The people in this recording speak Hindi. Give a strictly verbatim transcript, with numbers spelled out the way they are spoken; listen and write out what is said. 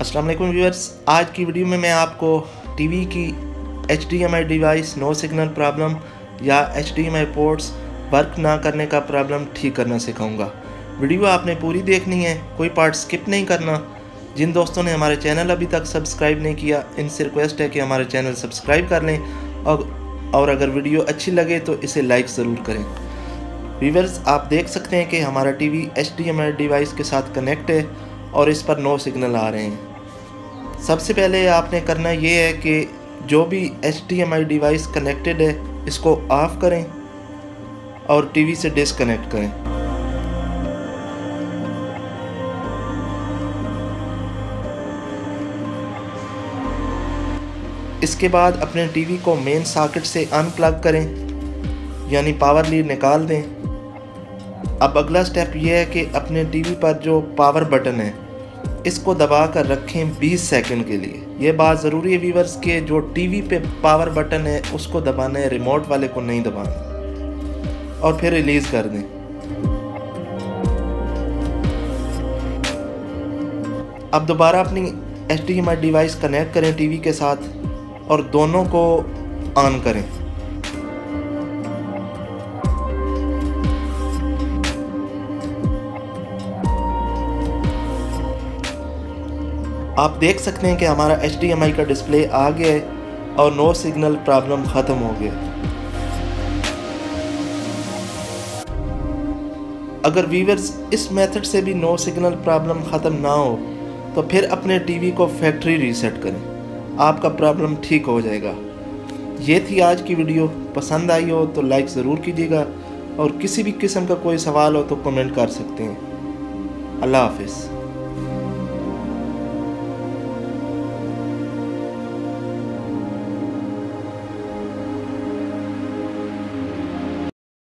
अस्सलाम वालेकुम व्यूअर्स, आज की वीडियो में मैं आपको टीवी की H D M I device no signal problem या H D M I ports work ना करने का प्रॉब्लम ठीक करना सिखाऊंगा। वीडियो आपने पूरी देखनी है, कोई पार्ट स्किप नहीं करना। जिन दोस्तों ने हमारे चैनल अभी तक सब्सक्राइब नहीं किया, इनसे रिक्वेस्ट है कि हमारे चैनल सब्सक्राइब कर लें और, और अगर वीडियो अच्छी लगे तो इसे लाइक ज़रूर करें। व्यूअर्स, आप देख सकते हैं कि हमारा TV H D M I device के साथ कनेक्ट है और इस पर नो सिग्नल आ रहे हैं। सबसे पहले आपने करना ये है कि जो भी H D M I device connected है इसको ऑफ करें और टीवी से डिसकनेक्ट करें। इसके बाद अपने टीवी को मेन सॉकेट से अनप्लग करें, यानी पावर लीड निकाल दें। अब अगला स्टेप यह है कि अपने टीवी पर जो पावर बटन है इसको दबा कर रखें बीस सेकंड के लिए। यह बात ज़रूरी है व्यूअर्स के जो टीवी पे पावर बटन है उसको दबाना है, रिमोट वाले को नहीं दबाना, और फिर रिलीज़ कर दें। अब दोबारा अपनी H D M I device connect करें टीवी के साथ और दोनों को ऑन करें। आप देख सकते हैं कि हमारा एच डी एम आई का डिस्प्ले आ गया है और नो सिग्नल प्रॉब्लम ख़त्म हो गया। अगर व्यूअर्स इस मेथड से भी नो सिग्नल प्रॉब्लम ख़त्म ना हो तो फिर अपने टीवी को फैक्ट्री रीसेट करें, आपका प्रॉब्लम ठीक हो जाएगा। ये थी आज की वीडियो, पसंद आई हो तो लाइक ज़रूर कीजिएगा और किसी भी किस्म का कोई सवाल हो तो कमेंट कर सकते हैं। अल्लाह हाफिज़।